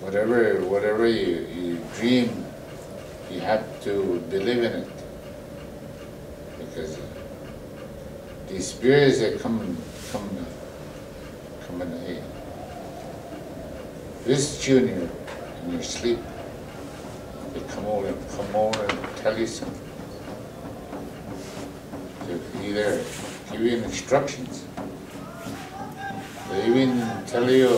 whatever you dream, you have to believe in it, because the spirits that come and hey, this junior in your sleep, they come over and tell you something. They either give you instructions, they even tell you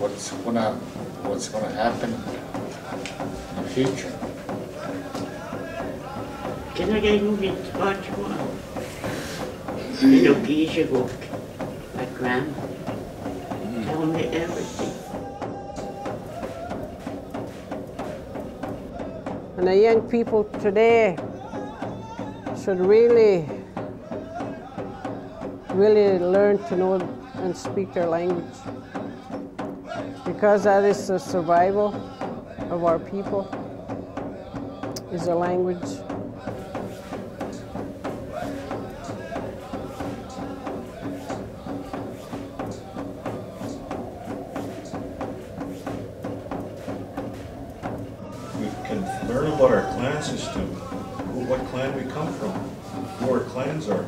what's gonna happen in the future. Generelno mit Očima ideologije gok, my grandma tell me everything. And the young people today should really learn to know and speak their language, because that is the survival of our people, is a language. We can learn about our clan system, what clan we come from, who our clans are,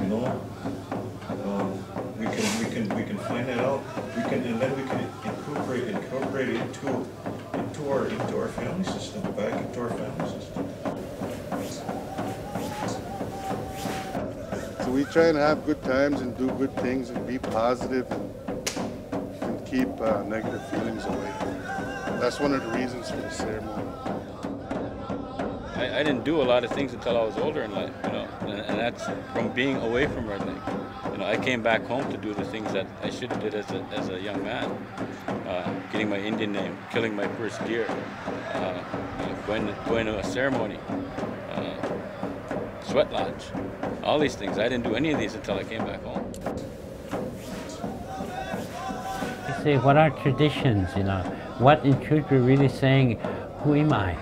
you know. We can find that out. We can, and then we can incorporate it into our family system, back into our family system. So we try and have good times and do good things and be positive and keep negative feelings away. That's one of the reasons for the ceremony. I didn't do a lot of things until I was older in life, you know, and that's from being away from everything. You know, I came back home to do the things that I should have did as a young man. Getting my Indian name, killing my first deer, going to a ceremony, sweat lodge, all these things. I didn't do any of these until I came back home. You say, what are traditions, you know? What in truth we're really saying, who am I?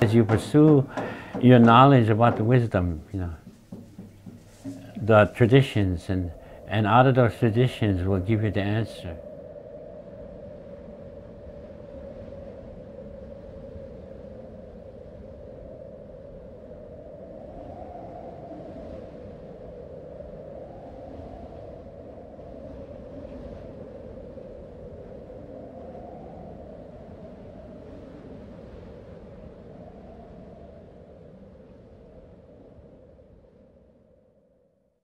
As you pursue your knowledge about the wisdom, you know, the traditions, and out of those traditions will give you the answer.